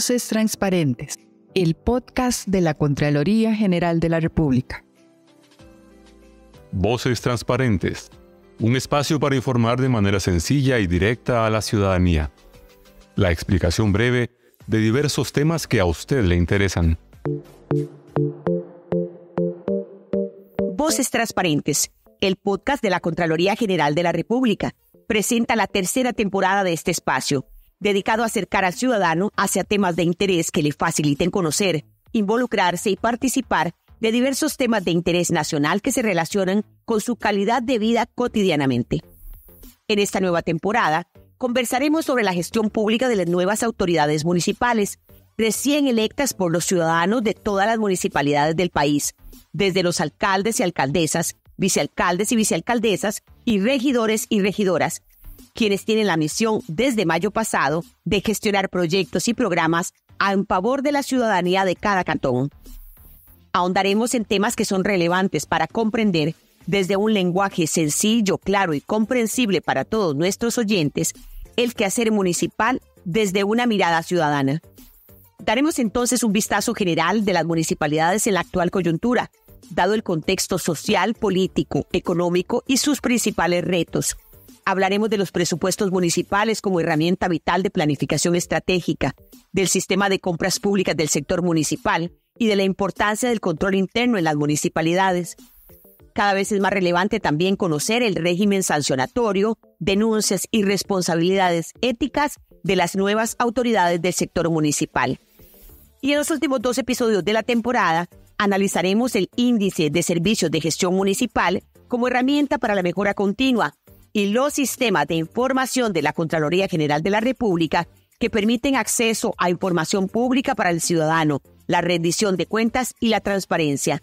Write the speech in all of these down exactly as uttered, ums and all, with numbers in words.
Voces Transparentes, el podcast de la Contraloría General de la República. Voces Transparentes, un espacio para informar de manera sencilla y directa a la ciudadanía. La explicación breve de diversos temas que a usted le interesan. Voces Transparentes, el podcast de la Contraloría General de la República, presenta la tercera temporada de este espacio, dedicado a acercar al ciudadano hacia temas de interés que le faciliten conocer, involucrarse y participar de diversos temas de interés nacional que se relacionan con su calidad de vida cotidianamente. En esta nueva temporada, conversaremos sobre la gestión pública de las nuevas autoridades municipales, recién electas por los ciudadanos de todas las municipalidades del país, desde los alcaldes y alcaldesas, vicealcaldes y vicealcaldesas y regidores y regidoras, quienes tienen la misión desde mayo pasado de gestionar proyectos y programas en favor de la ciudadanía de cada cantón. Ahondaremos en temas que son relevantes para comprender desde un lenguaje sencillo, claro y comprensible para todos nuestros oyentes el quehacer municipal desde una mirada ciudadana. Daremos entonces un vistazo general de las municipalidades en la actual coyuntura, dado el contexto social, político, económico y sus principales retos. Hablaremos de los presupuestos municipales como herramienta vital de planificación estratégica, del sistema de compras públicas del sector municipal y de la importancia del control interno en las municipalidades. Cada vez es más relevante también conocer el régimen sancionatorio, denuncias y responsabilidades éticas de las nuevas autoridades del sector municipal. Y en los últimos dos episodios de la temporada, analizaremos el Índice de Servicios de Gestión Municipal como herramienta para la mejora continua y los sistemas de información de la Contraloría General de la República que permiten acceso a información pública para el ciudadano, la rendición de cuentas y la transparencia.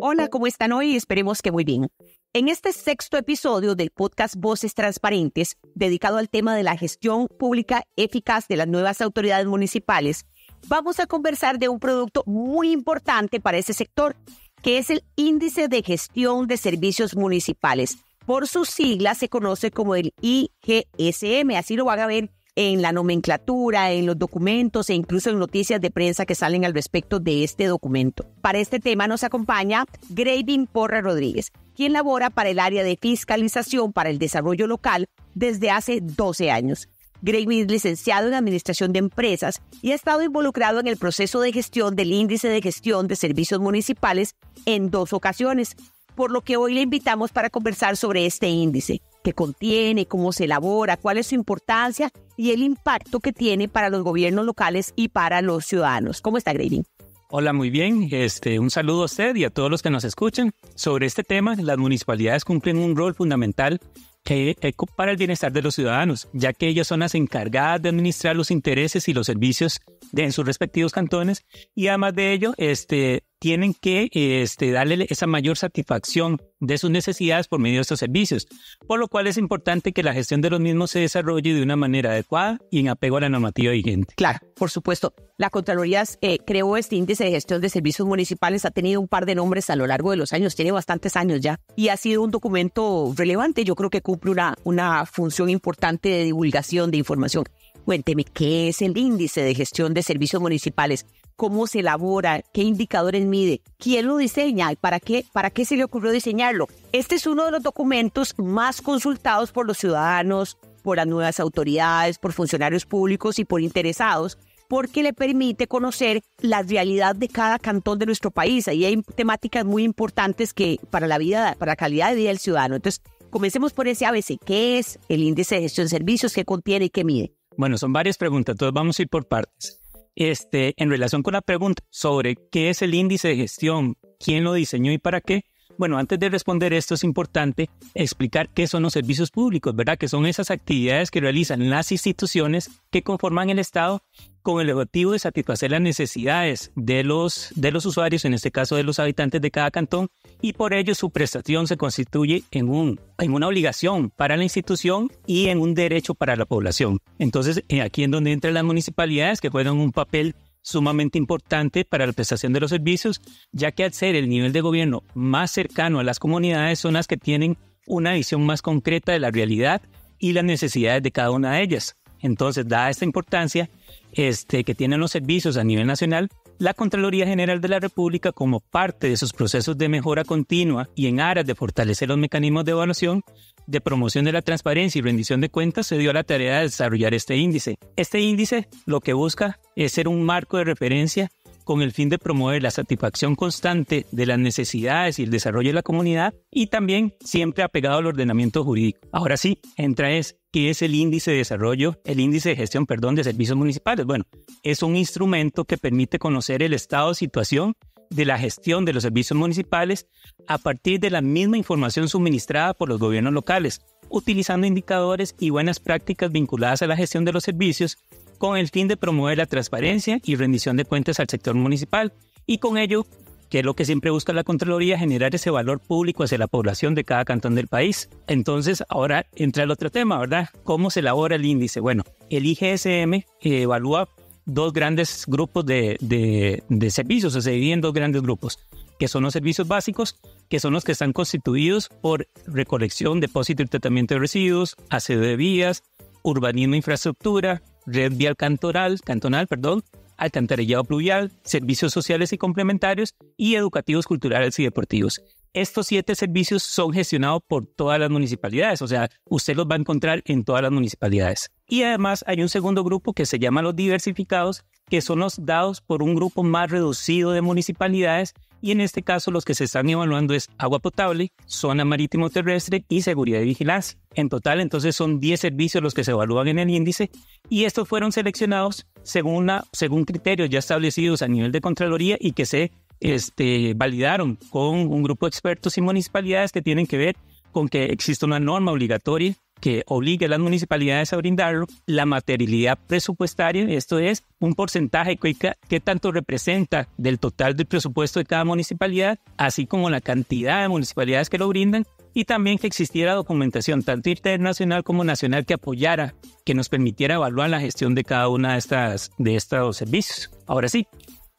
Hola, ¿cómo están hoy? Esperemos que muy bien. En este sexto episodio del podcast Voces Transparentes, dedicado al tema de la gestión pública eficaz de las nuevas autoridades municipales, vamos a conversar de un producto muy importante para ese sector, que es el Índice de Gestión de Servicios Municipales. Por sus siglas se conoce como el I G S M, así lo van a ver en la nomenclatura, en los documentos e incluso en noticias de prensa que salen al respecto de este documento. Para este tema nos acompaña Greivin Porras Rodríguez, quien labora para el área de fiscalización para el desarrollo local desde hace doce años. Greivin es licenciado en Administración de Empresas y ha estado involucrado en el proceso de gestión del Índice de Gestión de Servicios Municipales en dos ocasiones, por lo que hoy le invitamos para conversar sobre este índice, qué contiene, cómo se elabora, cuál es su importancia y el impacto que tiene para los gobiernos locales y para los ciudadanos. ¿Cómo está, Greivin? Hola, muy bien. Este, un saludo a usted y a todos los que nos escuchan. Sobre este tema, las municipalidades cumplen un rol fundamental que, eh, para el bienestar de los ciudadanos, ya que ellas son las encargadas de administrar los intereses y los servicios de, en sus respectivos cantones y además de ello este, tienen que este, darle esa mayor satisfacción de sus necesidades por medio de estos servicios, por lo cual es importante que la gestión de los mismos se desarrolle de una manera adecuada y en apego a la normativa vigente. Claro, por supuesto. La Contraloría eh, creó este Índice de Gestión de Servicios Municipales, ha tenido un par de nombres a lo largo de los años, tiene bastantes años ya, y ha sido un documento relevante. Yo creo que cumple una, una función importante de divulgación de información. Cuénteme, ¿qué es el Índice de Gestión de Servicios Municipales? ¿Cómo se elabora? ¿Qué indicadores mide? ¿Quién lo diseña? ¿Para qué, ¿Para qué se le ocurrió diseñarlo? Este es uno de los documentos más consultados por los ciudadanos, por las nuevas autoridades, por funcionarios públicos y por interesados, porque le permite conocer la realidad de cada cantón de nuestro país. Ahí hay temáticas muy importantes que para la vida, para la calidad de vida del ciudadano. Entonces, comencemos por ese A B C. ¿Qué es el Índice de Gestión de Servicios? ¿Qué contiene y qué mide? Bueno, son varias preguntas, entonces vamos a ir por partes. Este, en relación con la pregunta sobre qué es el índice de gestión, quién lo diseñó y para qué, bueno, antes de responder esto es importante explicar qué son los servicios públicos, ¿verdad? Que son esas actividades que realizan las instituciones que conforman el Estado con el objetivo de satisfacer las necesidades de los, de los usuarios, en este caso de los habitantes de cada cantón, y por ello su prestación se constituye en, un, en una obligación para la institución y en un derecho para la población. Entonces, aquí es donde entran las municipalidades, que juegan un papel sumamente importante para la prestación de los servicios, ya que al ser el nivel de gobierno más cercano a las comunidades son las que tienen una visión más concreta de la realidad y las necesidades de cada una de ellas. Entonces, dada esta importancia este, que tienen los servicios a nivel nacional, la Contraloría General de la República, como parte de sus procesos de mejora continua y en aras de fortalecer los mecanismos de evaluación, de promoción de la transparencia y rendición de cuentas, se dio a la tarea de desarrollar este índice. Este índice lo que busca es ser un marco de referencia con el fin de promover la satisfacción constante de las necesidades y el desarrollo de la comunidad y también siempre apegado al ordenamiento jurídico. Ahora sí, entra es que es el índice de desarrollo, el índice de gestión, perdón, de servicios municipales. Bueno, es un instrumento que permite conocer el estado de situación de la gestión de los servicios municipales a partir de la misma información suministrada por los gobiernos locales, utilizando indicadores y buenas prácticas vinculadas a la gestión de los servicios con el fin de promover la transparencia y rendición de cuentas al sector municipal y con ello, que es lo que siempre busca la Contraloría, generar ese valor público hacia la población de cada cantón del país. Entonces, ahora entra el otro tema, ¿verdad? ¿Cómo se elabora el índice? Bueno, el I G S M evalúa dos grandes grupos de, de, de servicios, o se divide en dos grandes grupos, que son los servicios básicos, que son los que están constituidos por recolección, depósito y tratamiento de residuos, aseo de vías, urbanismo e infraestructura, red vial cantonal, cantonal, perdón, alcantarillado pluvial, servicios sociales y complementarios y educativos, culturales y deportivos. Estos siete servicios son gestionados por todas las municipalidades, o sea, usted los va a encontrar en todas las municipalidades. Y además hay un segundo grupo que se llama los diversificados, que son los dados por un grupo más reducido de municipalidades y en este caso los que se están evaluando es agua potable, zona marítimo terrestre y seguridad y vigilancia. En total, entonces, son diez servicios los que se evalúan en el índice y estos fueron seleccionados según, la, según criterios ya establecidos a nivel de Contraloría y que se Este, validaron con un grupo de expertos y municipalidades que tienen que ver con que existe una norma obligatoria que obligue a las municipalidades a brindarlo, la materialidad presupuestaria, esto es un porcentaje que, que tanto representa del total del presupuesto de cada municipalidad, así como la cantidad de municipalidades que lo brindan, y también que existiera documentación tanto internacional como nacional que apoyara, que nos permitiera evaluar la gestión de cada una de estas, de estos servicios. Ahora sí,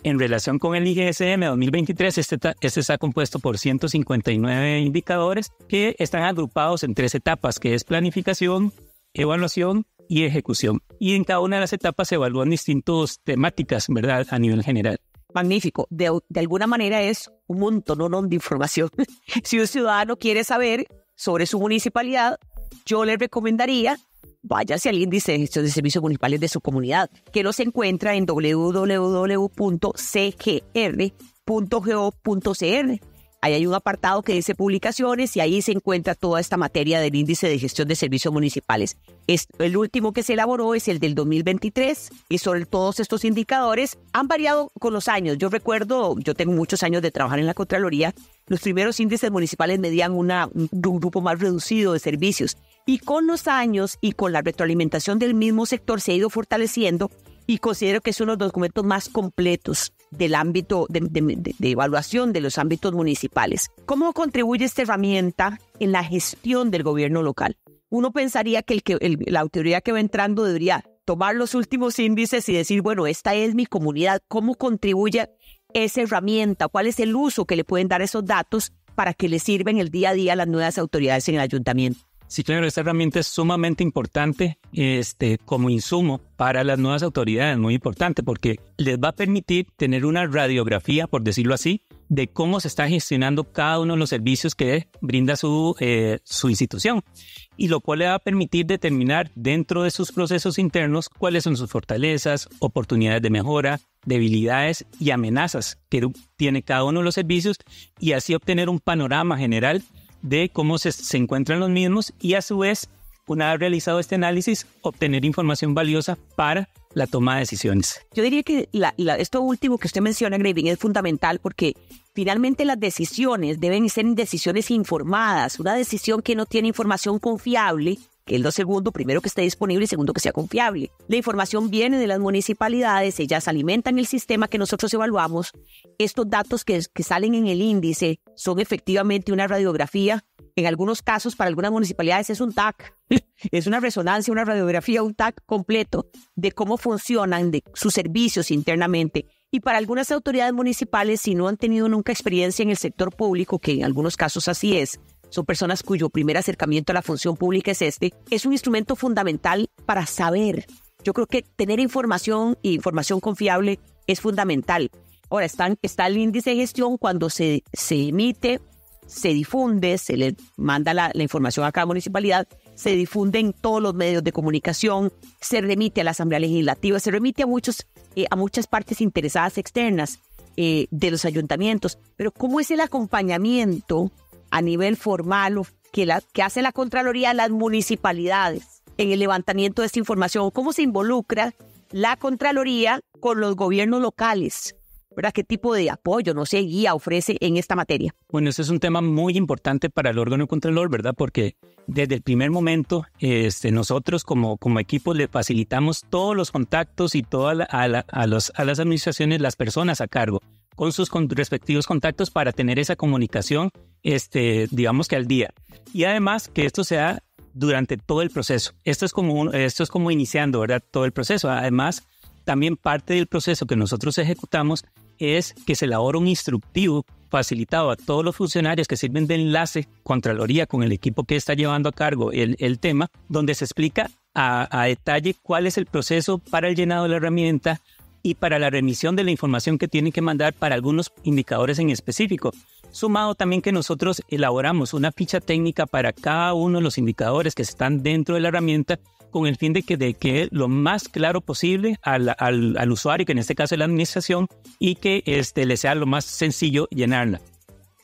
en relación con el I G S M dos mil veintitrés, este, este está compuesto por ciento cincuenta y nueve indicadores que están agrupados en tres etapas, que es planificación, evaluación y ejecución. Y en cada una de las etapas se evalúan distintas temáticas, ¿verdad?, a nivel general. Magnífico. De, de alguna manera es un montón, ¿no?, de información. Si un ciudadano quiere saber sobre su municipalidad, yo le recomendaría váyase al índice de gestión de servicios municipales de su comunidad, que los encuentra en doble u doble u doble u punto c g r punto go punto c r. Ahí hay un apartado que dice publicaciones y ahí se encuentra toda esta materia del índice de gestión de servicios municipales. Es, el último que se elaboró es el del dos mil veintitrés y sobre todos estos indicadores han variado con los años. Yo recuerdo, yo tengo muchos años de trabajar en la Contraloría, los primeros índices municipales medían una, un grupo más reducido de servicios. Y con los años y con la retroalimentación del mismo sector se ha ido fortaleciendo y considero que es uno de los documentos más completos del ámbito de, de, de evaluación de los ámbitos municipales. ¿Cómo contribuye esta herramienta en la gestión del gobierno local? Uno pensaría que, el que el, la autoridad que va entrando debería tomar los últimos índices y decir, bueno, esta es mi comunidad. ¿Cómo contribuye esa herramienta? ¿Cuál es el uso que le pueden dar esos datos para que le sirvan el día a día a las nuevas autoridades en el ayuntamiento? Sí, claro, esta herramienta es sumamente importante este, como insumo para las nuevas autoridades, muy importante porque les va a permitir tener una radiografía, por decirlo así, de cómo se está gestionando cada uno de los servicios que brinda su, eh, su institución, y lo cual le va a permitir determinar dentro de sus procesos internos cuáles son sus fortalezas, oportunidades de mejora, debilidades y amenazas que tiene cada uno de los servicios y así obtener un panorama general de cómo se, se encuentran los mismos y a su vez, una vez realizado este análisis, obtener información valiosa para la toma de decisiones. Yo diría que la, la, esto último que usted menciona, Greivin, es fundamental porque finalmente las decisiones deben ser decisiones informadas. Una decisión que no tiene información confiable, que es lo segundo, primero que esté disponible y segundo que sea confiable. La información viene de las municipalidades, ellas alimentan el sistema que nosotros evaluamos. Estos datos que, que salen en el índice son efectivamente una radiografía. En algunos casos, para algunas municipalidades es un T A C, es una resonancia, una radiografía, un T A C completo de cómo funcionan de sus servicios internamente. Y para algunas autoridades municipales, si no han tenido nunca experiencia en el sector público, que en algunos casos así es, son personas cuyo primer acercamiento a la función pública es este, es un instrumento fundamental para saber Yo creo que tener información y información confiable es fundamental. Ahora, están, está el índice de gestión cuando se, se emite, se difunde, se le manda la, la información a cada municipalidad, se difunde en todos los medios de comunicación, se remite a la Asamblea Legislativa, se remite a, muchos, eh, a muchas partes interesadas externas eh, de los ayuntamientos. Pero ¿cómo es el acompañamiento a nivel formal o que, la, que hace la Contraloría a las municipalidades en el levantamiento de esta información? ¿Cómo se involucra la Contraloría con los gobiernos locales? ¿Verdad? ¿Qué tipo de apoyo, no sé, guía ofrece en esta materia? Bueno, ese es un tema muy importante para el órgano contralor, ¿verdad? Porque desde el primer momento este, nosotros como, como equipo le facilitamos todos los contactos y todas la, a, la, a, los, a las administraciones, las personas a cargo, con sus con, respectivos contactos para tener esa comunicación, este, digamos que al día. Y además que esto sea durante todo el proceso. Esto es como, un, esto es como iniciando, ¿verdad? Todo el proceso. Además, también parte del proceso que nosotros ejecutamos es que se elabora un instructivo facilitado a todos los funcionarios que sirven de enlace Contraloría con el equipo que está llevando a cargo el, el tema, donde se explica a, a detalle cuál es el proceso para el llenado de la herramienta y para la remisión de la información que tienen que mandar para algunos indicadores en específico. Sumado también que nosotros elaboramos una ficha técnica para cada uno de los indicadores que están dentro de la herramienta con el fin de que de que lo más claro posible al, al, al usuario, que en este caso es la administración, y que este, le sea lo más sencillo llenarla.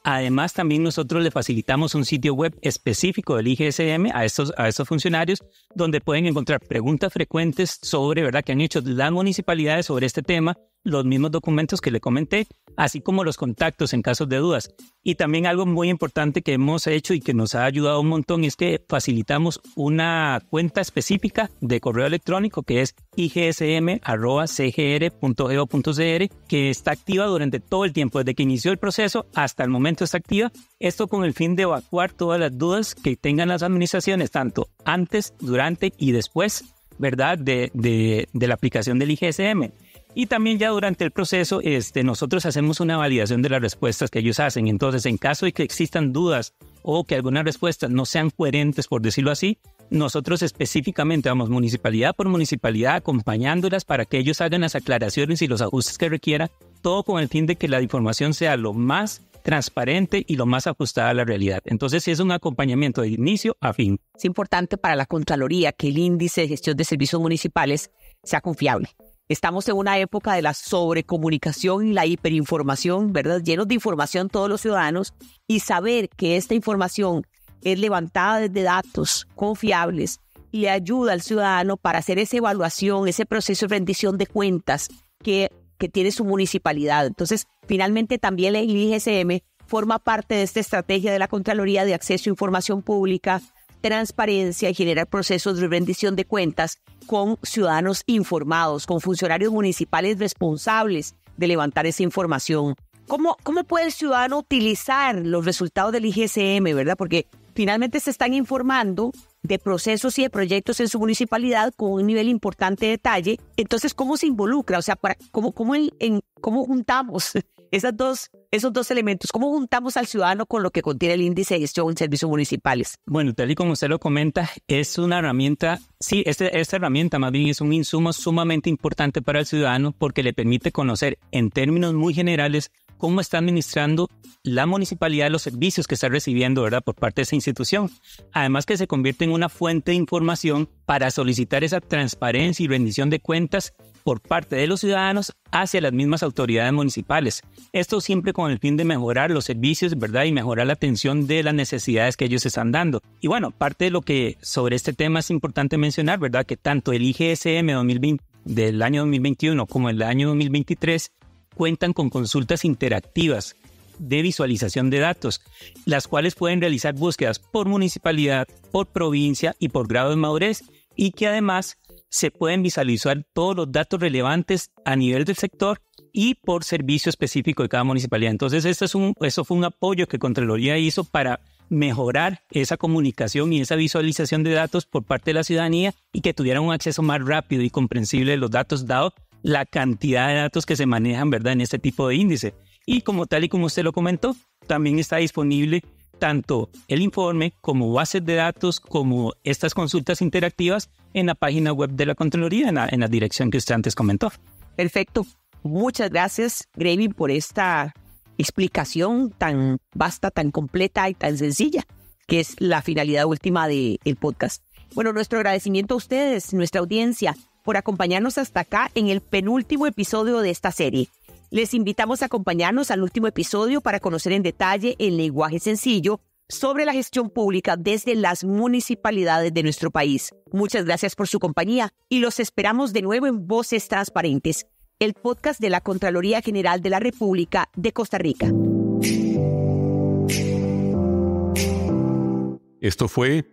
Además, también nosotros le facilitamos un sitio web específico del I G S M a estos, a estos funcionarios, donde pueden encontrar preguntas frecuentes sobre, ¿verdad?, que han hecho las municipalidades sobre este tema, los mismos documentos que le comenté, así como los contactos en casos de dudas. Y también algo muy importante que hemos hecho y que nos ha ayudado un montón es que facilitamos una cuenta específica de correo electrónico que es i g s m arroba c g r punto go punto c r, que está activa durante todo el tiempo, desde que inició el proceso hasta el momento está activa. Esto con el fin de evacuar todas las dudas que tengan las administraciones, tanto antes, durante y después, ¿verdad?, de, de, de la aplicación del I G S M. Y también ya durante el proceso este, nosotros hacemos una validación de las respuestas que ellos hacen. Entonces, en caso de que existan dudas o que algunas respuestas no sean coherentes, por decirlo así, nosotros específicamente vamos municipalidad por municipalidad acompañándolas para que ellos hagan las aclaraciones y los ajustes que requieran, todo con el fin de que la información sea lo más transparente y lo más ajustada a la realidad. Entonces, es un acompañamiento de inicio a fin. Es importante para la Contraloría que el índice de gestión de servicios municipales sea confiable. Estamos en una época de la sobrecomunicación y la hiperinformación, ¿verdad? Llenos de información todos los ciudadanos, y saber que esta información es levantada desde datos confiables y ayuda al ciudadano para hacer esa evaluación, ese proceso de rendición de cuentas que, que tiene su municipalidad. Entonces, finalmente también el I G S M forma parte de esta estrategia de la Contraloría de acceso a información pública, transparencia y generar procesos de rendición de cuentas con ciudadanos informados, con funcionarios municipales responsables de levantar esa información. ¿Cómo, cómo puede el ciudadano utilizar los resultados del I G S M, verdad? Porque finalmente se están informando de procesos y de proyectos en su municipalidad con un nivel importante de detalle. Entonces, ¿cómo se involucra? O sea, para, ¿cómo, cómo, en, en, ¿cómo juntamos esas dos, esos dos elementos? ¿Cómo juntamos al ciudadano con lo que contiene el índice de gestión de servicios municipales? Bueno, tal y como usted lo comenta, es una herramienta, sí, este, esta herramienta más bien es un insumo sumamente importante para el ciudadano porque le permite conocer en términos muy generales cómo está administrando la municipalidad los servicios que está recibiendo, ¿verdad?, por parte de esa institución. Además que se convierte en una fuente de información para solicitar esa transparencia y rendición de cuentas por parte de los ciudadanos hacia las mismas autoridades municipales. Esto siempre con el fin de mejorar los servicios, ¿verdad?, y mejorar la atención de las necesidades que ellos están dando. Y bueno, parte de lo que sobre este tema es importante mencionar, ¿verdad?, que tanto el I G S M dos mil veinte, del año dos mil veintiuno como el año dos mil veintitrés cuentan con consultas interactivas de visualización de datos, las cuales pueden realizar búsquedas por municipalidad, por provincia y por grado de madurez, y que además se pueden visualizar todos los datos relevantes a nivel del sector y por servicio específico de cada municipalidad. Entonces, esto es un, eso fue un apoyo que Contraloría hizo para mejorar esa comunicación y esa visualización de datos por parte de la ciudadanía y que tuvieran un acceso más rápido y comprensible de los datos, dado la cantidad de datos que se manejan, ¿verdad?, en este tipo de índice. Y como tal y como usted lo comentó, también está disponible tanto el informe como bases de datos, como estas consultas interactivas en la página web de la Contraloría, en la, en la dirección que usted antes comentó. Perfecto. Muchas gracias, Greivin, por esta explicación tan vasta, tan completa y tan sencilla, que es la finalidad última del podcast. Bueno, nuestro agradecimiento a ustedes, nuestra audiencia, por acompañarnos hasta acá en el penúltimo episodio de esta serie. Les invitamos a acompañarnos al último episodio para conocer en detalle, en lenguaje sencillo, sobre la gestión pública desde las municipalidades de nuestro país. Muchas gracias por su compañía y los esperamos de nuevo en Voces Transparentes, el podcast de la Contraloría General de la República de Costa Rica. Esto fue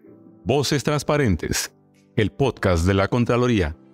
Voces Transparentes, el podcast de la Contraloría.